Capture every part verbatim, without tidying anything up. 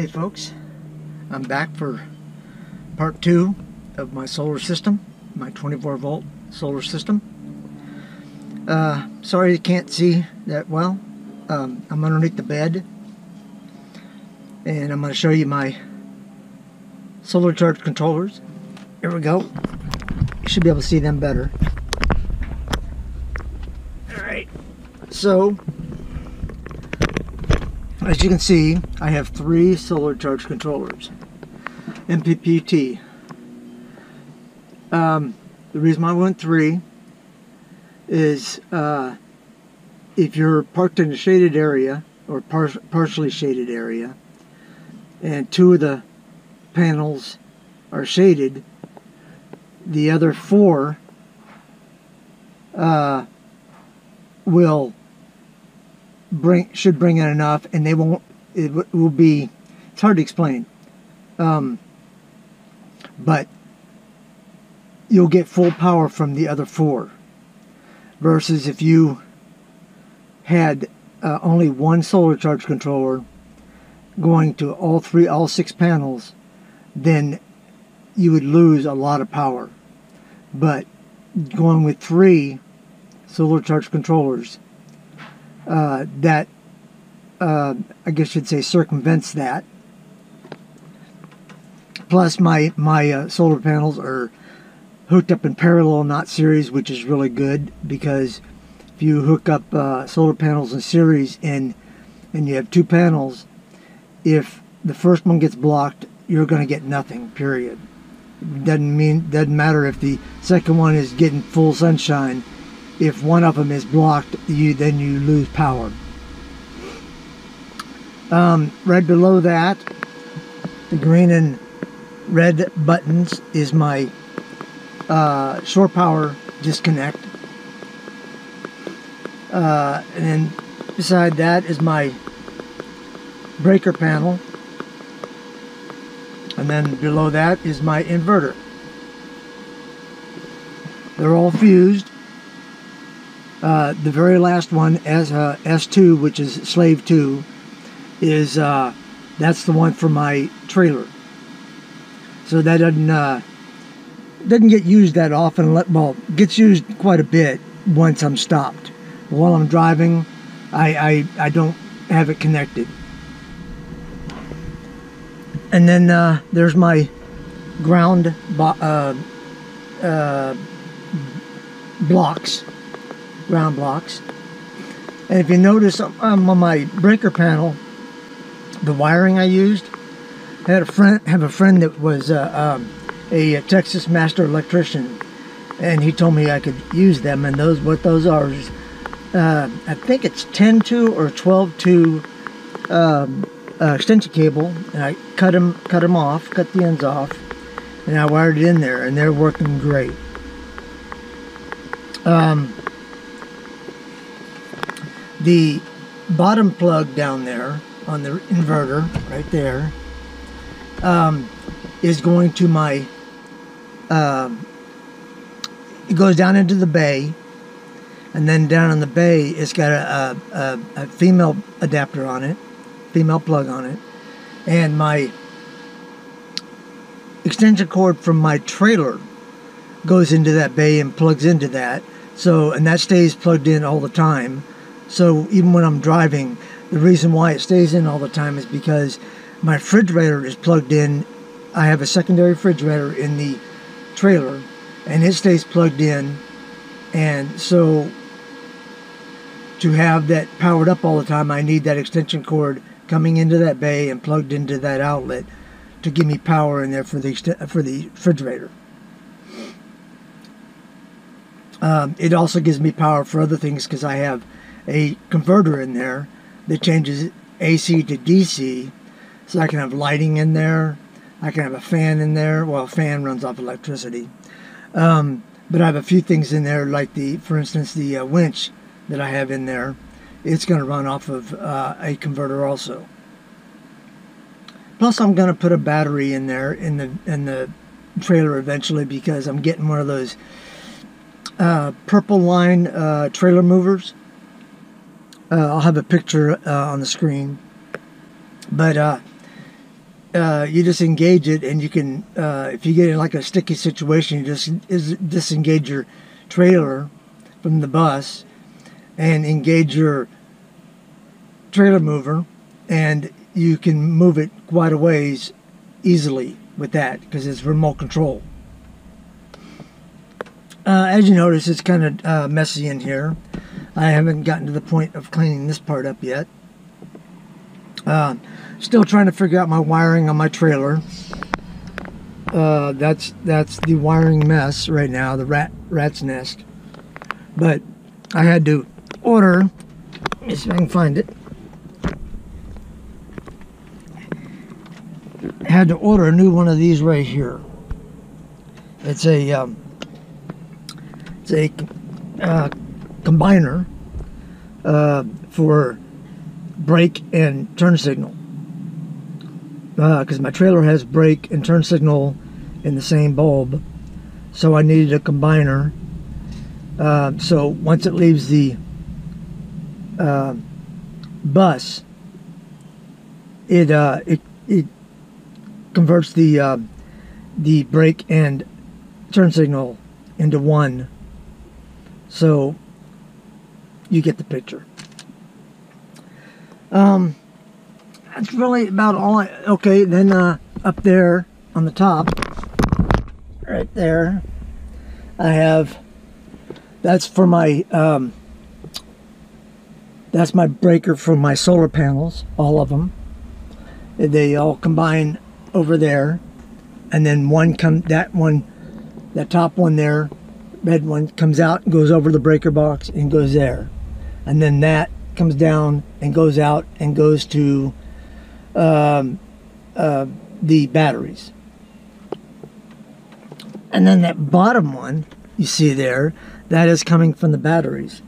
Hey folks, I'm back for part two of my solar system, my twenty-four volt solar system. Uh, sorry you can't see that well. Um, I'm underneath the bed and I'm going to show you my solar charge controllers. Here we go. You should be able to see them better. Alright, so as you can see, I have three solar charge controllers, M P P T. Um, the reason why I went three is uh, if you're parked in a shaded area or par partially shaded area, and two of the panels are shaded, the other four uh, will. Bring should bring in enough, and they won't. It will be. It's hard to explain, um, but you'll get full power from the other four. Versus if you had uh, only one solar charge controller going to all three, all six panels, then you would lose a lot of power. But going with three solar charge controllers. Uh, that, uh, I guess you'd say, circumvents that. Plus my, my uh, solar panels are hooked up in parallel, not series, which is really good, because if you hook up uh, solar panels in series and, and you have two panels, if the first one gets blocked, you're going to get nothing, period. Doesn't mean, doesn't matter if the second one is getting full sunshine. If one of them is blocked, you then you lose power. Um, right below that, the green and red buttons is my uh, shore power disconnect. Uh, and then beside that is my breaker panel. And then below that is my inverter. They're all fused. Uh, the very last one, as uh, S two, which is slave two, is uh, that's the one for my trailer. So that doesn't uh, doesn't get used that often. Well, gets used quite a bit once I'm stopped. While I'm driving, I I, I don't have it connected. And then uh, there's my ground bo uh, uh, blocks. ground blocks. And if you notice, I'm on my breaker panel, the wiring I used, I had a friend have a friend that was uh, um, a Texas master electrician, and he told me I could use them. And those what those are is uh, I think it's ten two or twelve two um, uh, extension cable, and I cut them cut them off cut the ends off, and I wired it in there, and they're working great. um, The bottom plug down there on the inverter, right there, um, is going to my, uh, it goes down into the bay, and then down in the bay, it's got a, a, a female adapter on it, female plug on it, and my extension cord from my trailer goes into that bay and plugs into that, so, and that stays plugged in all the time. So even when I'm driving, the reason why it stays in all the time is because my refrigerator is plugged in. I have a secondary refrigerator in the trailer, and it stays plugged in. And so to have that powered up all the time, I need that extension cord coming into that bay and plugged into that outlet to give me power in there for the, for the refrigerator. Um, it also gives me power for other things because I have a converter in there that changes A C to D C, so I can have lighting in there, I can have a fan in there. Well, a fan runs off electricity, um, but I have a few things in there, like the for instance the uh, winch that I have in there. It's going to run off of uh, a converter also. Plus I'm going to put a battery in there in the in the trailer eventually, because I'm getting one of those uh, purple line uh, trailer movers. Uh, I'll have a picture uh, on the screen, but uh, uh, you just engage it, and you can, uh, if you get in like a sticky situation, you just is, disengage your trailer from the bus and engage your trailer mover, and you can move it quite a ways easily with that because it's remote control. Uh, as you notice, it's kind of uh, messy in here. I haven't gotten to the point of cleaning this part up yet. Uh, still trying to figure out my wiring on my trailer. Uh, that's that's the wiring mess right now, the rat rat's nest. But I had to order. Let me see if I can find it. I had to order a new one of these right here. It's a um, it's a uh, combiner uh, for brake and turn signal, because uh, my trailer has brake and turn signal in the same bulb, so I needed a combiner. Uh, so once it leaves the uh, bus, it uh, it it converts the uh, the brake and turn signal into one. So you get the picture. Um, that's really about all I, okay, then uh, up there on the top, right there, I have, that's for my, um, that's my breaker for my solar panels, all of them. They all combine over there, and then one come, that one, that top one there, red one, comes out and goes over the breaker box and goes there. And then that comes down and goes out and goes to um, uh, the batteries. And then that bottom one you see there, that is coming from the batteries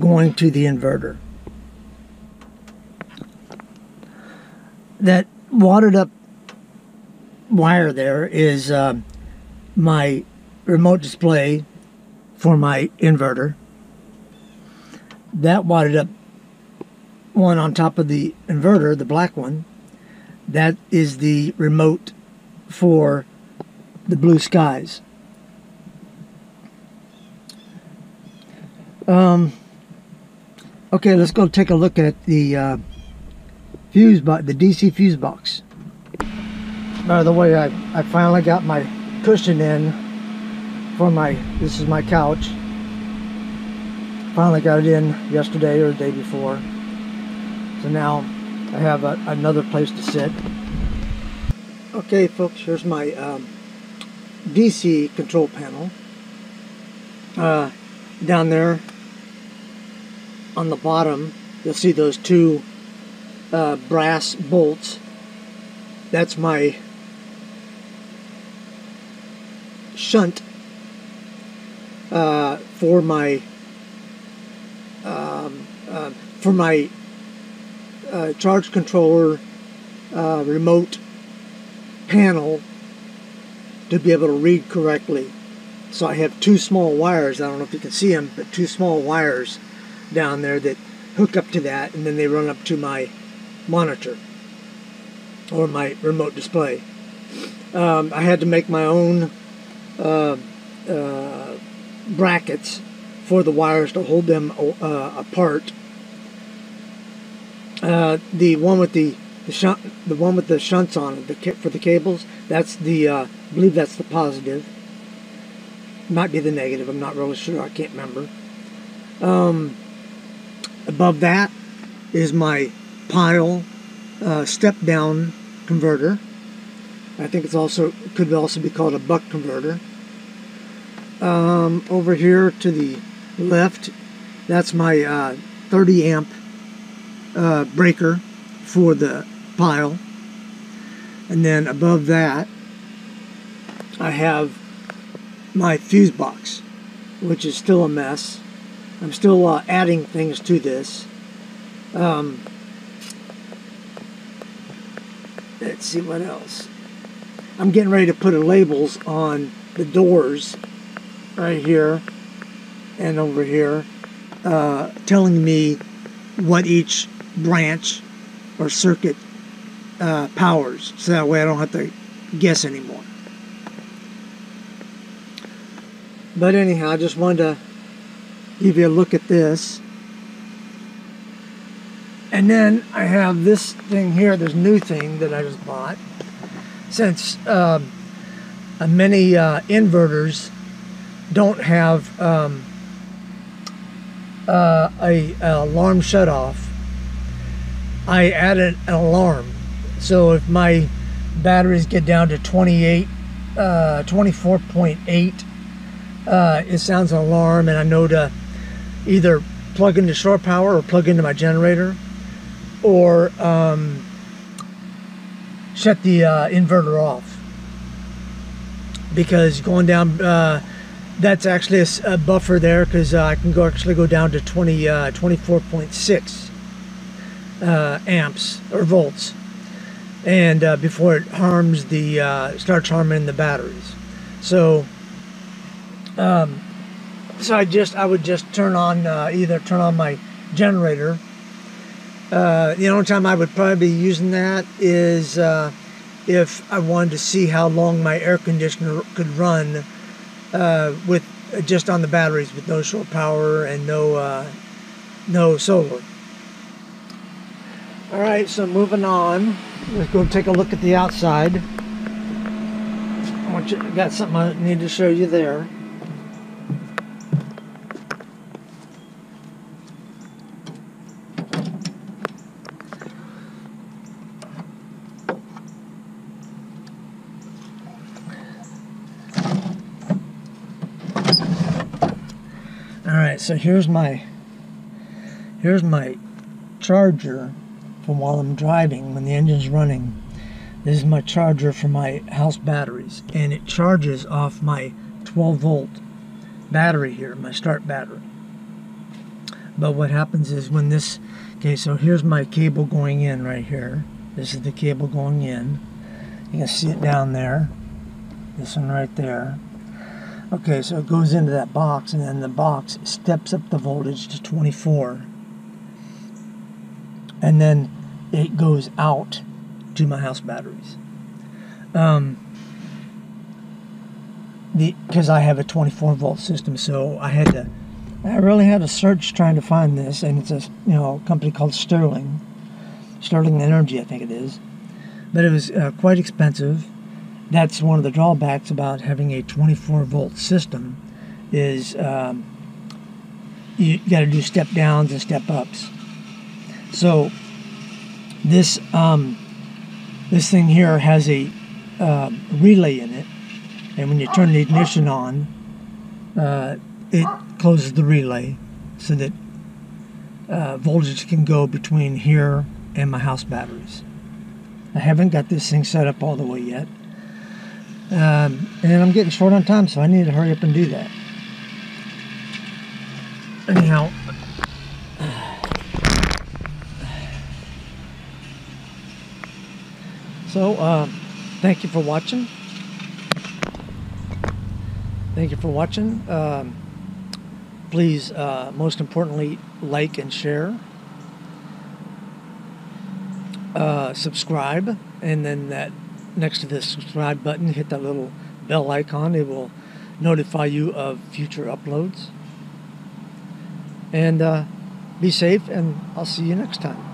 going to the inverter. That wadded up wire there is uh, my remote display for my inverter. That wadded up one on top of the inverter, the black one, that is the remote for the Blue Skies. Um, okay, let's go take a look at the uh, fuse box, the D C fuse box. By the way, I, I finally got my cushion in for my, this is my couch. Finally got it in yesterday or the day before. So now I have a, another place to sit. Okay folks, here's my um, D C control panel. Uh, down there on the bottom, you'll see those two uh, brass bolts. That's my shunt uh, for my um, uh, for my Uh, charge controller uh, remote panel to be able to read correctly. So I have two small wires, I don't know if you can see them, but two small wires down there that hook up to that, and then they run up to my monitor or my remote display. Um, I had to make my own uh, uh, brackets for the wires to hold them uh, apart. Uh, the one with the the shunt, the one with the shunts on it, the kit for the cables. That's the uh, I believe that's the positive. Might be the negative. I'm not really sure. I can't remember. Um, above that is my pile uh, step down converter. I think it's also could also be called a buck converter. Um, over here to the left, that's my uh, thirty amp. Uh, breaker for the pile, and then above that I have my fuse box, which is still a mess. I'm still uh, adding things to this. Um, let's see what else. I'm getting ready to put a labels on the doors right here and over here, uh, telling me what each branch or circuit uh, powers, so that way I don't have to guess anymore. But anyhow, I just wanted to give you a look at this. And then I have this thing here, this new thing that I just bought. Since um, many uh, inverters don't have um, uh, a, a alarm shutoff, I added an alarm. So if my batteries get down to twenty-eight, twenty-four point eight, uh, it sounds an alarm, and I know to either plug into shore power or plug into my generator, or um, shut the uh, inverter off, because going down, uh, that's actually a, a buffer there, because uh, I can go actually go down to twenty, twenty-four point six uh, amps or volts, and uh, before it harms the uh, starts harming the batteries. So um, so I just I would just turn on uh, either turn on my generator. Uh, the only time I would probably be using that is uh, if I wanted to see how long my air conditioner could run uh, with uh, just on the batteries, with no shore power and no uh, no solar. All right, so moving on, let's go take a look at the outside. I want you, I got something I need to show you there. So here's my here's my charger from while I'm driving when the engine's running. This is my charger for my house batteries, and it charges off my twelve volt battery here, my start battery. But what happens is when this, okay, so here's my cable going in right here. This is the cable going in. You can see it down there. This one right there. Okay, so it goes into that box, and then the box steps up the voltage to twenty-four. And then it goes out to my house batteries. Um, the because I have a twenty-four volt system, so I had to, I really had to search trying to find this, and it's a you know company called Sterling, Sterling Energy, I think it is. But it was uh, quite expensive. That's one of the drawbacks about having a twenty-four volt system, is um, you got to do step downs and step ups. So this um, this thing here has a uh, relay in it, and when you turn the ignition on, uh, it closes the relay so that uh, voltage can go between here and my house batteries. I haven't got this thing set up all the way yet. Um, and I'm getting short on time, so I need to hurry up and do that. Anyhow, so uh, thank you for watching. Thank you for watching. Um, please, uh, most importantly, like and share. Uh, subscribe, and then that. Next to the subscribe button, hit that little bell icon. It will notify you of future uploads. And uh, be safe, and I'll see you next time.